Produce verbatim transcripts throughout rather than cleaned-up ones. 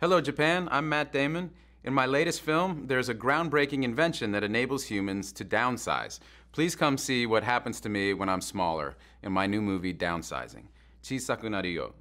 Hello Japan, I'm Matt Damon. In my latest film, there's a groundbreaking invention that enables humans to downsize. Please come see what happens to me when I'm smaller in my new movie, Downsizing. Chisaku naru yo.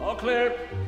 All clear.